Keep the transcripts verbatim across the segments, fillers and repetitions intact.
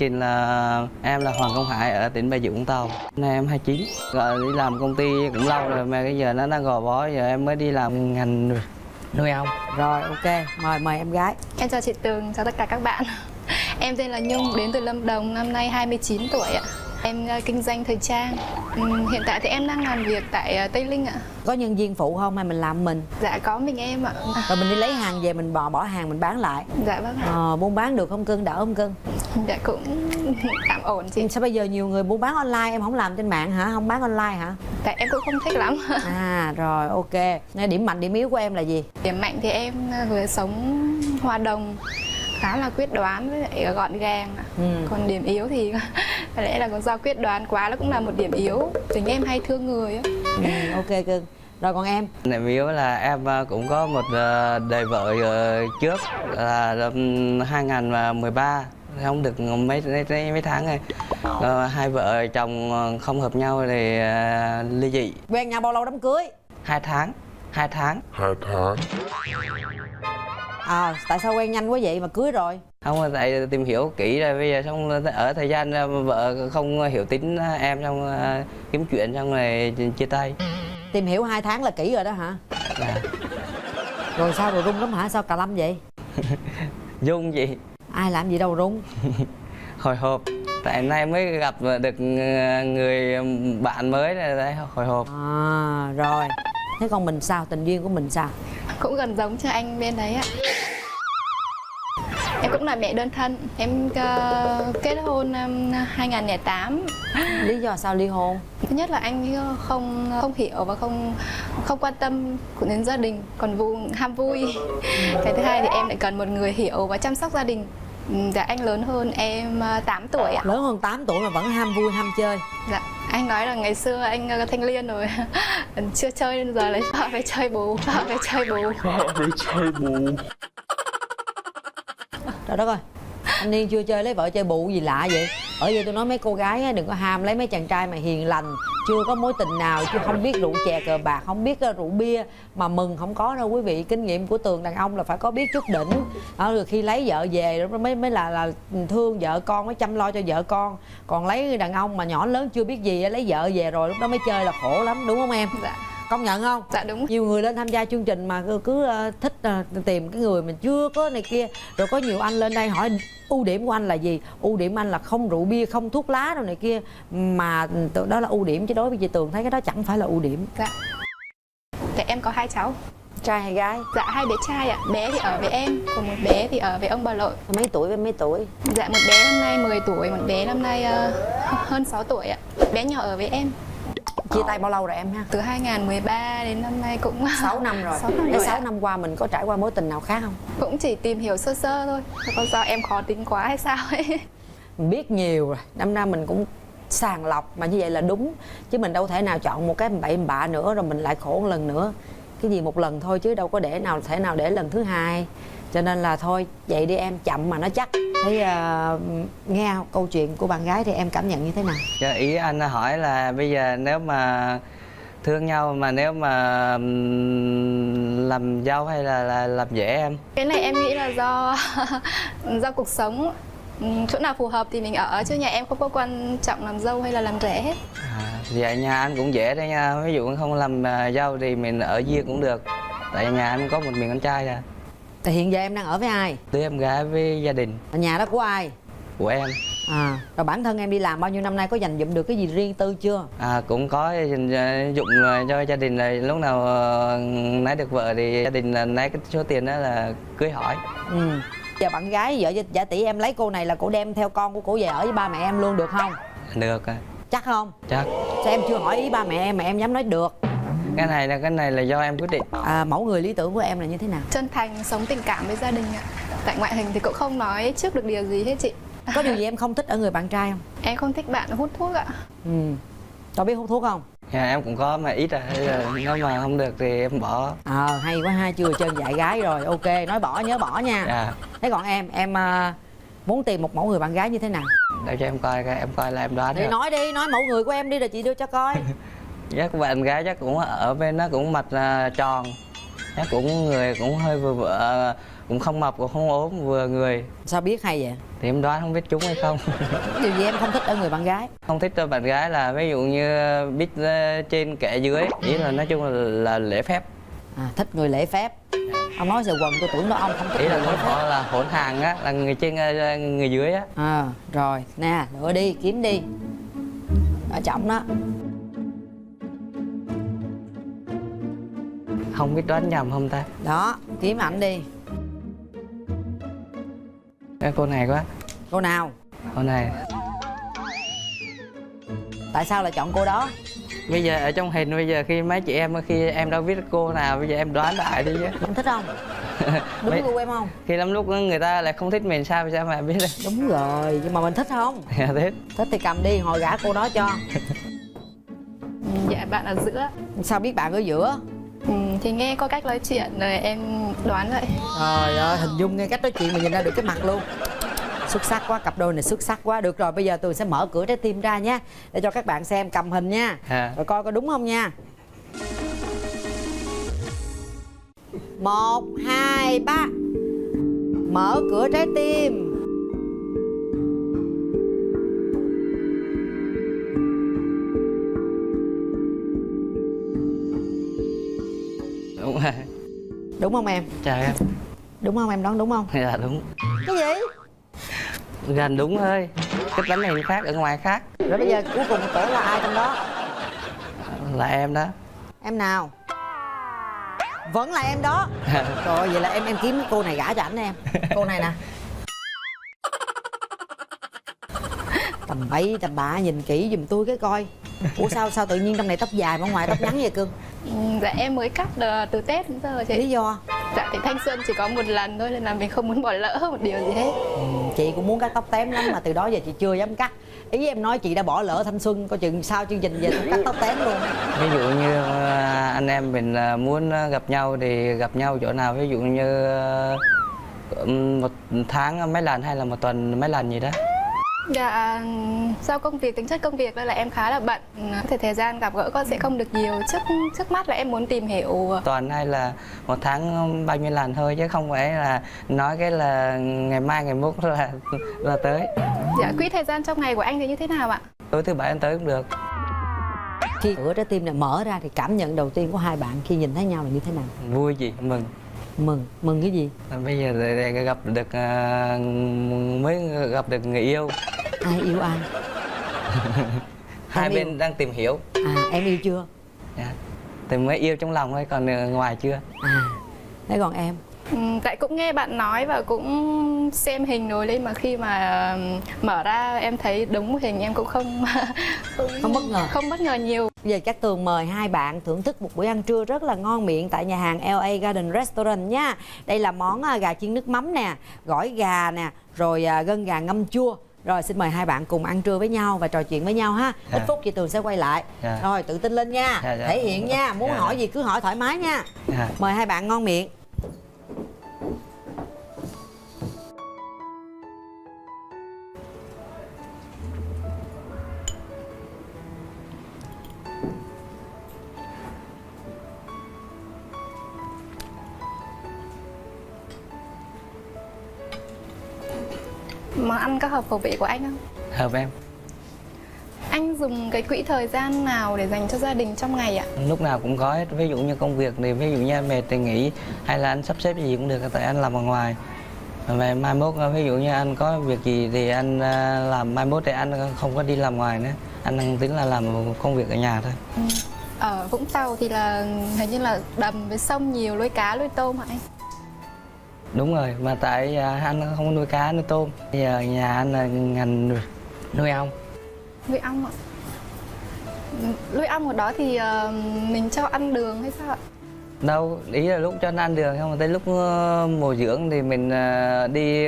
trình là em là Hoàng Công Hải ở tỉnh Bà Rịa Vũng Tàu. Nay em hai mươi chín, gọi đi làm công ty cũng lâu rồi mà bây giờ nó đang gò bó, giờ em mới đi làm ngành nuôi ong. Rồi ok, mời mời em gái. Em chào chị Tường, chào tất cả các bạn. Em tên là Nhung, đến từ Lâm Đồng, năm nay hai mươi chín tuổi ạ. Em kinh doanh thời trang. Hiện tại thì em đang làm việc tại Tây Linh ạ. Có nhân viên phụ không hay mình làm mình? Dạ có mình em ạ. Rồi mình đi lấy hàng về mình bỏ bỏ hàng mình bán lại. Dạ vâng ạ. Ờ, buôn bán được không cưng, đỡ không cưng? Dạ cũng tạm ổn chị. Sao bây giờ nhiều người buôn bán online, em không làm trên mạng hả? Không bán online hả? Tại em cũng không thích lắm. À rồi ok. Điểm mạnh điểm yếu của em là gì? Điểm mạnh thì em vừa sống hòa đồng, khá là quyết đoán với lại gọn gàng. Ừ. Còn điểm yếu thì có lẽ là còn do quyết đoán quá, nó cũng là một điểm yếu. Tính em hay thương người á. Ừ, ok cưng. Rồi còn em? Điểm yếu là em cũng có một đời vợ trước là hai nghìn không trăm mười ba, không được mấy mấy, mấy tháng rồi. Rồi hai vợ chồng không hợp nhau thì ly dị. Quen nhau bao lâu đám cưới? Hai tháng. Hai tháng. Hai tháng. À, tại sao quen nhanh quá vậy mà cưới rồi? Không, tại tìm hiểu kỹ rồi, bây giờ xong ở thời gian vợ không hiểu tính em, xong kiếm chuyện xong rồi chia tay. Tìm hiểu hai tháng là kỹ rồi đó hả? À. Rồi sao rồi rung lắm hả? Sao cà lâm vậy? Dung gì? Ai làm gì đâu rung. Hồi hộp. Tại nay mới gặp được người bạn mới này, hồi hộp. À, rồi. Thế còn mình sao? Tình duyên của mình sao? Cũng gần giống cho anh bên đấy ạ. Em cũng là mẹ đơn thân. Em uh, kết hôn năm hai nghìn không trăm lẻ tám. Lý do sao ly hôn? Thứ nhất là anh không không hiểu và không không quan tâm đến gia đình, còn vụ ham vui. Cái thứ hai thì em lại cần một người hiểu và chăm sóc gia đình. Dạ anh lớn hơn em tám tuổi ạ. Lớn hơn tám tuổi mà vẫn ham vui ham chơi. Dạ anh nói là ngày xưa anh thanh niên rồi chưa chơi nên giờ lại vợ phải chơi bù, vợ phải chơi bù, vợ phải chơi bù. Trời đất ơi, anh niên chưa chơi lấy vợ chơi bù gì lạ vậy. Ở đây tôi nói mấy cô gái đừng có ham lấy mấy chàng trai mà hiền lành, chưa có mối tình nào, chứ không biết rượu chè cờ bạc, không biết rượu bia mà mừng không có đâu quý vị. Kinh nghiệm của Tường đàn ông là phải có biết chút đỉnh. Đó, rồi khi lấy vợ về mới mới là là thương vợ con, mới chăm lo cho vợ con. Còn lấy đàn ông mà nhỏ lớn chưa biết gì, lấy vợ về rồi lúc đó mới chơi là khổ lắm, đúng không em? Dạ. Công nhận không? Dạ đúng. Nhiều người lên tham gia chương trình mà cứ, cứ thích tìm cái người mình chưa có này kia. Rồi có nhiều anh lên đây hỏi ưu điểm của anh là gì? Ưu điểm anh là không rượu bia, không thuốc lá đâu này kia. Mà đó là ưu điểm, chứ đối với chị Tường thấy cái đó chẳng phải là ưu điểm. Dạ. Thì em có hai cháu. Trai hay gái? Dạ hai bé trai ạ. À. Bé thì ở với em, còn một bé thì ở với ông bà nội. Mấy tuổi với mấy tuổi? Dạ một bé năm nay mười tuổi, một bé năm nay uh, hơn sáu tuổi ạ. À. Bé nhỏ ở với em. Chia tay bao lâu rồi em ha? Từ hai nghìn không trăm mười ba đến năm nay cũng sáu năm rồi. sáu năm, rồi sáu năm qua mình có trải qua mối tình nào khác không? Cũng chỉ tìm hiểu sơ sơ thôi. Có do em khó tính quá hay sao ấy? Mình biết nhiều rồi, đâm ra mình cũng sàng lọc mà như vậy là đúng. Chứ mình đâu thể nào chọn một cái bậy bạ nữa rồi mình lại khổ một lần nữa. Cái gì một lần thôi chứ đâu có để nào thể nào để lần thứ hai. Cho nên là thôi, vậy đi em, chậm mà nó chắc. Thế uh, nghe câu chuyện của bạn gái thì em cảm nhận như thế nào? Dạ, ý anh hỏi là bây giờ nếu mà thương nhau mà nếu mà làm dâu hay là, là làm dễ em? Cái này em nghĩ là do do cuộc sống. Chỗ nào phù hợp thì mình ở, chứ nhà em không có quan trọng làm dâu hay là làm rể hết. À, dạ nhà anh cũng dễ đấy nha. Ví dụ không làm dâu thì mình ở riêng cũng được. Tại nhà anh có một mình con trai rồi. Thì hiện giờ em đang ở với ai? Tôi em gái với gia đình. Ở nhà đó của ai? Của em. À, rồi bản thân em đi làm bao nhiêu năm nay có dành dụm được cái gì riêng tư chưa? À, cũng có dành dụm cho gia đình này. Lúc nào lấy được vợ thì gia đình lấy cái số tiền đó là cưới hỏi. Ừ. Giờ bạn gái vợ giả tỷ em lấy cô này là cổ đem theo con của cổ về ở với ba mẹ em luôn được không? Được. Chắc không? Chắc. Sao em chưa hỏi ý ba mẹ em mà em dám nói được? Cái này là cái này là do em quyết định. À, mẫu người lý tưởng của em là như thế nào? Chân thành, sống tình cảm với gia đình ạ. Tại ngoại hình thì cũng không nói trước được điều gì hết chị. Có điều gì em không thích ở người bạn trai không? Em không thích bạn hút thuốc ạ. Ừ. Có biết hút thuốc không? Dạ em cũng có mà ít à, nếu mà không được thì em bỏ. Ờ à, hay quá ha, chưa chân dạy gái rồi. Ok, nói bỏ nhớ bỏ nha. Dạ. Thế còn em, em muốn tìm một mẫu người bạn gái như thế nào? Để cho em coi, em coi là em đoán. Thì nói đi, nói mẫu người của em đi rồi chị đưa cho coi. Chắc bạn gái chắc cũng ở bên nó cũng mặt tròn, chắc cũng người cũng hơi vừa vừa cũng không mập cũng không ốm, vừa người. Sao biết hay vậy? Thì em đoán, không biết trúng hay không. Điều gì em không thích ở người bạn gái? Không thích ở bạn gái là ví dụ như biết trên kệ dưới, ý là nói chung là, là lễ phép. À, thích người lễ phép. Ông nói giờ quần tôi tưởng đó ông không thích. Ý là nói họ là hỗn hàng á, là người trên người dưới á. À, rồi nè, lựa đi, kiếm đi. Ở trọng đó. Không biết đoán nhầm không ta? Đó, kiếm ảnh đi. Ê, cô này quá. Cô nào? Cô này. Tại sao lại chọn cô đó? Bây giờ ở trong hình bây giờ khi mấy chị em, khi em đâu biết cô nào, bây giờ em đoán lại đi chứ. Em thích không? Đúng mấy... gu em không? Khi lắm lúc người ta lại không thích mình sao sao mà biết đây. Đúng rồi, nhưng mà mình thích không? Dạ thích. Thích thì cầm đi, hồi gả cô đó cho. Dạ bạn ở giữa. Sao biết bạn ở giữa? Ừ, thì nghe có cách nói chuyện rồi em đoán vậy. Trời ơi, hình dung nghe cách nói chuyện mà nhìn ra được cái mặt luôn. Xuất sắc quá, cặp đôi này xuất sắc quá. Được rồi, bây giờ Tường sẽ mở cửa trái tim ra nhé, để cho các bạn xem, cầm hình nha. À, rồi coi có đúng không nha. Một, hai, ba. Mở cửa trái tim. Đúng rồi. Đúng không em? Trời em. Đúng không em, đoán đúng không? Dạ đúng. Cái gì? Gần đúng thôi. Cái bánh này khác, ở ngoài khác. Rồi bây giờ cuối cùng kẻ là ai trong đó? Là em đó. Em nào? Vẫn là em đó. Rồi vậy là em em kiếm cô này gả cho ảnh em. Cô này nè. Tầm bậy tầm bạ, nhìn kỹ giùm tôi cái coi. Ủa sao sao tự nhiên trong này tóc dài mà ngoài tóc ngắn vậy cưng? Ừ, dạ em mới cắt từ Tết đến giờ chị. Lý do? Dạ thì thanh xuân chỉ có một lần thôi nên là mình không muốn bỏ lỡ một điều gì hết. Ừ, chị cũng muốn cắt tóc tém lắm mà từ đó giờ chị chưa dám cắt. Ý em nói chị đã bỏ lỡ thanh xuân, coi chừng sau chương trình về cắt tóc tém luôn. Ví dụ như anh em mình muốn gặp nhau thì gặp nhau chỗ nào, ví dụ như một tháng mấy lần hay là một tuần mấy lần gì đó. Dạ, do công việc, tính chất công việc nên là em khá là bận, thì thời gian gặp gỡ con sẽ không được nhiều. Trước trước mắt là em muốn tìm hiểu toàn hay là một tháng bao nhiêu lần thôi, chứ không phải là nói cái là ngày mai ngày mốt là là tới. Dạ, quỹ thời gian trong ngày của anh thì như thế nào ạ? Tối thứ bảy anh tới cũng được. Khi cửa trái tim này mở ra thì cảm nhận đầu tiên của hai bạn khi nhìn thấy nhau là như thế nào? Vui gì, mừng. Mừng, mừng cái gì? Bây giờ để gặp được, mới gặp được người yêu. Ai yêu ai? Hai em bên yêu. Đang tìm hiểu. À, em yêu chưa? Dạ, thì mới yêu trong lòng thôi, còn ngoài chưa. À, thế còn em? Ừ, tại cũng nghe bạn nói và cũng xem hình rồi đấy, mà khi mà mở ra em thấy đúng hình em cũng không không, không bất ngờ, không bất ngờ nhiều. Bây giờ Cát Tường mời hai bạn thưởng thức một buổi ăn trưa rất là ngon miệng tại nhà hàng lờ a Garden Restaurant nha. Đây là món gà chiên nước mắm nè, gỏi gà nè, rồi gân gà ngâm chua. Rồi xin mời hai bạn cùng ăn trưa với nhau và trò chuyện với nhau ha. Ít yeah. phút chị Tường sẽ quay lại. Yeah. Rồi tự tin lên nha, yeah, yeah. thể hiện nha, muốn yeah. hỏi gì cứ hỏi thoải mái nha. Yeah. Mời hai bạn ngon miệng. Mà ăn có hợp khẩu vị của anh không? Hợp em. Anh dùng cái quỹ thời gian nào để dành cho gia đình trong ngày ạ? Lúc nào cũng có hết, ví dụ như công việc thì ví dụ như mệt thì nghỉ, hay là anh sắp xếp gì cũng được, tại anh làm ở ngoài. Mà mai mốt ví dụ như anh có việc gì thì anh làm, mai mốt thì anh không có đi làm ngoài nữa, anh tính là làm một công việc ở nhà thôi. Ừ. Ở Vũng Tàu thì là hình như là đầm với sông nhiều, nuôi cá nuôi tôm hả anh? Đúng rồi, mà tại anh không nuôi cá nuôi tôm. Bây giờ nhà anh là ngành nuôi, nuôi ong. Nuôi ong ạ? Nuôi ong ở đó thì mình cho ăn đường hay sao ạ? Đâu, ý là lúc cho anh ăn đường không, mà tới lúc mùa dưỡng thì mình đi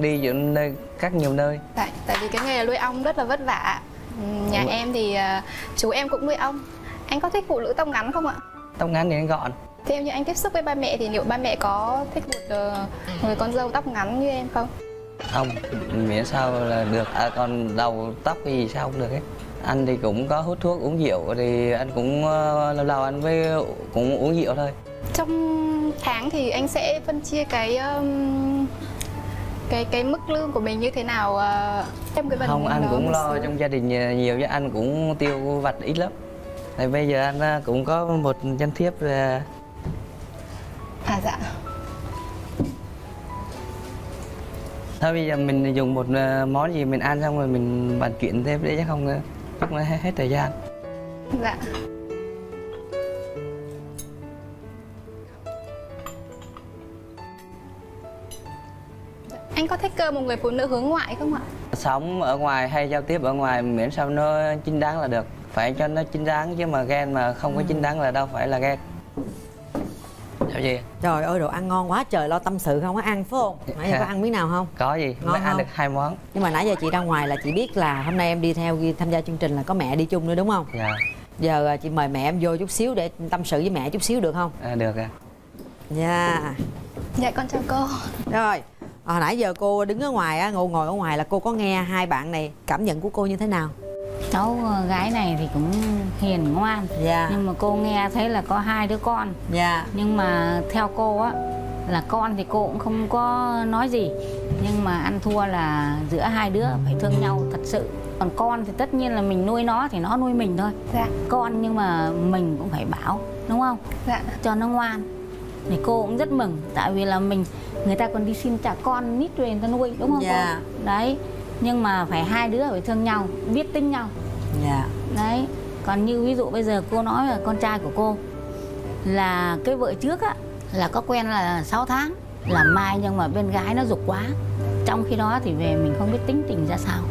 đi giữa nơi các nhiều nơi. Tại tại vì cái nghề nuôi ong rất là vất vả. Nhà ừ. em thì chú em cũng nuôi ong. Anh có thích phụ nữ tóc ngắn không ạ? Tóc ngắn thì anh gọn. Theo như anh tiếp xúc với ba mẹ thì liệu ba mẹ có thích một uh, người con dâu tóc ngắn như em không? Không, miễn sao là được, à, còn đầu tóc cái gì sao cũng được hết. Anh thì cũng có hút thuốc uống rượu thì anh cũng uh, lâu lâu anh với cũng uống rượu thôi. Trong tháng thì anh sẽ phân chia cái um, cái cái mức lương của mình như thế nào uh, trong cái phần không? Anh cũng lo sự... trong gia đình nhiều với anh cũng tiêu vặt ít lắm. Tại bây giờ anh cũng có một danh thiếp là... À dạ. Thôi bây giờ mình dùng một món gì mình ăn xong rồi mình bàn chuyện thêm để chứ không chắc nó hết thời gian. Dạ. Anh có thích cơ một người phụ nữ hướng ngoại không ạ? Sống ở ngoài hay giao tiếp ở ngoài miễn sao nó chính đáng là được. Phải cho nó chính đáng chứ mà ghen mà không có chính đáng là đâu phải là ghen. Sao gì? Trời ơi đồ ăn ngon quá trời, lo tâm sự không có ăn phải không? Nãy giờ có ăn miếng nào không? Có gì? Ngon mới ăn không? Được hai món. Nhưng mà nãy giờ chị ra ngoài là chị biết là hôm nay em đi theo tham gia chương trình là có mẹ đi chung nữa đúng không? Dạ. Giờ chị mời mẹ em vô chút xíu để tâm sự với mẹ chút xíu được không? À, được ạ. Dạ. Dạ con chào cô. Rồi. À, nãy giờ cô đứng ở ngoài á, ngồi ngồi ở ngoài là cô có nghe hai bạn này, cảm nhận của cô như thế nào? Cháu gái này thì cũng hiền ngoan, yeah. Nhưng mà cô nghe thấy là có hai đứa con, yeah. Nhưng mà theo cô á là con thì cô cũng không có nói gì, nhưng mà ăn thua là giữa hai đứa phải thương nhau thật sự. Còn con thì tất nhiên là mình nuôi nó thì nó nuôi mình thôi, yeah. Con nhưng mà mình cũng phải bảo đúng không? Yeah. Cho nó ngoan. Thì cô cũng rất mừng, tại vì là mình người ta còn đi xin trả con nít rồi người ta nuôi đúng không, yeah. Cô đấy, nhưng mà phải hai đứa phải thương nhau, biết tính nhau, yeah. Đấy, còn như ví dụ bây giờ cô nói là con trai của cô là cái vợ trước á là có quen là sáu tháng là mai, nhưng mà bên gái nó dục quá, trong khi đó thì về mình không biết tính tình ra sao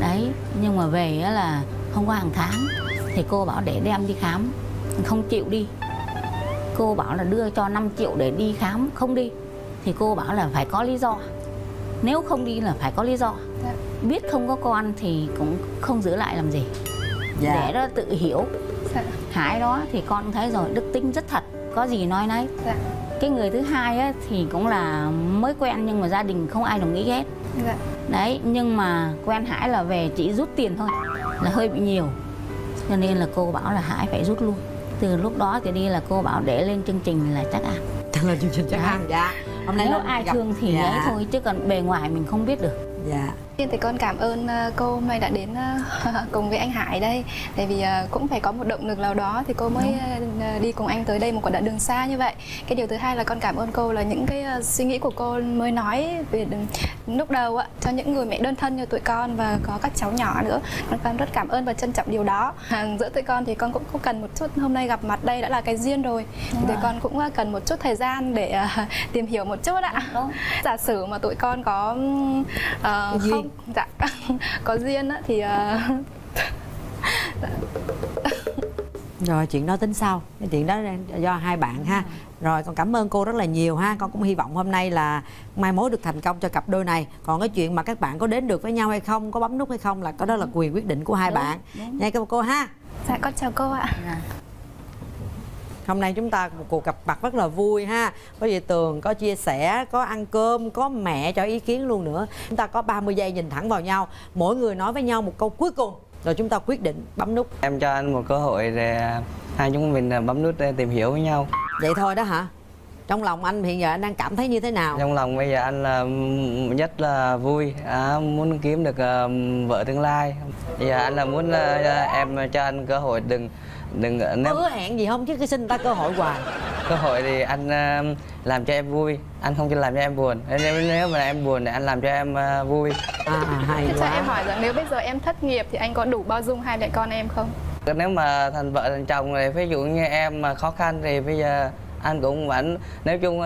đấy, nhưng mà về á là không có hàng tháng thì cô bảo để đem đi khám, không chịu đi. Cô bảo là đưa cho năm triệu để đi khám, không đi. Thì cô bảo là phải có lý do. Nếu không đi là phải có lý do. Dạ. Biết không có con thì cũng không giữ lại làm gì. Dạ. Để đó tự hiểu. Dạ. Hải đó thì con thấy rồi, đức tính rất thật, có gì nói nấy. Dạ. Cái người thứ hai ấy, thì cũng là mới quen nhưng mà gia đình không ai đồng ý hết. Dạ. Đấy, nhưng mà quen Hải là về chỉ rút tiền thôi, là hơi bị nhiều. Cho nên là cô bảo là Hải phải rút luôn. Từ lúc đó thì đi là cô bảo để lên chương trình là chắc ăn. Chắc là chương trình chắc ăn. Dạ. Hôm nay nếu ai gặp... thương thì dạ. Đấy thôi, chứ còn bề ngoài mình không biết được. Dạ. Thì con cảm ơn cô hôm nay đã đến cùng với anh Hải đây. Tại vì cũng phải có một động lực nào đó thì cô mới đi cùng anh tới đây một quãng đoạn đường xa như vậy. Cái điều thứ hai là con cảm ơn cô là những cái suy nghĩ của cô mới nói về lúc đầu ạ, cho những người mẹ đơn thân như tụi con và có các cháu nhỏ nữa. Con rất cảm ơn và trân trọng điều đó. Giữa tụi con thì con cũng không cần một chút, hôm nay gặp mặt đây đã là cái duyên rồi. Đúng tụi à. Con cũng cần một chút thời gian để tìm hiểu một chút ạ. Đúng. Giả sử mà tụi con có uh, không dạ có duyên á thì uh... rồi chuyện đó tính sau, cái chuyện đó do hai bạn ha. Rồi con cảm ơn cô rất là nhiều ha, con cũng hy vọng hôm nay là mai mối được thành công cho cặp đôi này. Còn cái chuyện mà các bạn có đến được với nhau hay không, có bấm nút hay không là có đó là quyền quyết định của hai đúng, bạn đúng. Nha các cô ha. Dạ con chào cô ạ. À. Hôm nay chúng ta một cuộc gặp mặt rất là vui ha. Có dì Tường, có chia sẻ, có ăn cơm, có mẹ cho ý kiến luôn nữa. Chúng ta có ba mươi giây nhìn thẳng vào nhau. Mỗi người nói với nhau một câu cuối cùng. Rồi chúng ta quyết định bấm nút. Em cho anh một cơ hội để hai chúng mình bấm nút để tìm hiểu với nhau. Vậy thôi đó hả? Trong lòng anh hiện giờ anh đang cảm thấy như thế nào? Trong lòng bây giờ anh là nhất là vui, à, muốn kiếm được uh, vợ tương lai. Bây giờ anh là muốn uh, em cho anh cơ hội đừng... đừng nếu... Có hứa hẹn gì không chứ cứ xin ta cơ hội hoài. Cơ hội thì anh uh, làm cho em vui, anh không cho làm cho em buồn. Nếu, nếu mà em buồn thì anh làm cho em uh, vui. À hay thế quá. Cho em hỏi rằng nếu bây giờ em thất nghiệp thì anh có đủ bao dung hai mẹ con em không? Nếu mà thành vợ thành chồng thì ví dụ như em mà khó khăn thì bây giờ anh cũng vẫn nói chung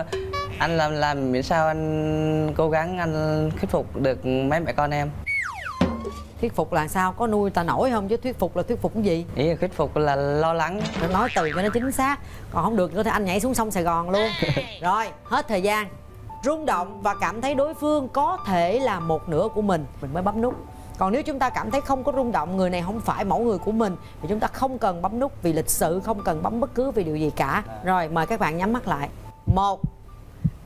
anh làm làm miễn sao anh cố gắng anh thuyết phục được mấy mẹ con em. Thuyết phục là sao? Có nuôi ta nổi không? Chứ thuyết phục là thuyết phục cái gì? Ý là thuyết phục là lo lắng. Nói từ cho nó chính xác. Còn không được nữa thì anh nhảy xuống sông Sài Gòn luôn. Rồi, hết thời gian. Rung động và cảm thấy đối phương có thể là một nửa của mình, mình mới bấm nút. Còn nếu chúng ta cảm thấy không có rung động, người này không phải mẫu người của mình thì chúng ta không cần bấm nút vì lịch sự, không cần bấm bất cứ vì điều gì cả. Rồi, mời các bạn nhắm mắt lại. Một,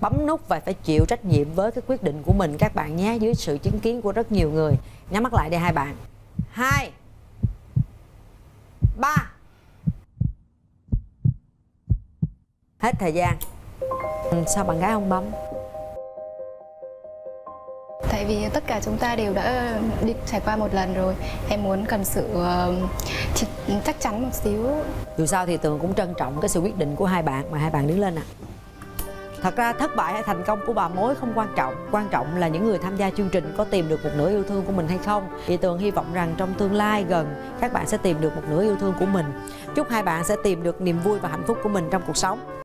bấm nút và phải chịu trách nhiệm với cái quyết định của mình các bạn nhé, dưới sự chứng kiến của rất nhiều người. Nhắm mắt lại đây hai bạn. Hai, ba. hết thời gian. Sao bạn gái không bấm? Tại vì tất cả chúng ta đều đã đi trải qua một lần rồi. Em muốn cần sự uh, chắc chắn một xíu. Dù sao thì Tường cũng trân trọng cái sự quyết định của hai bạn mà hai bạn đứng lên ạ. À. Thật ra thất bại hay thành công của bà mối không quan trọng. Quan trọng là những người tham gia chương trình có tìm được một nửa yêu thương của mình hay không. Thì Tường hy vọng rằng trong tương lai gần các bạn sẽ tìm được một nửa yêu thương của mình. Chúc hai bạn sẽ tìm được niềm vui và hạnh phúc của mình trong cuộc sống.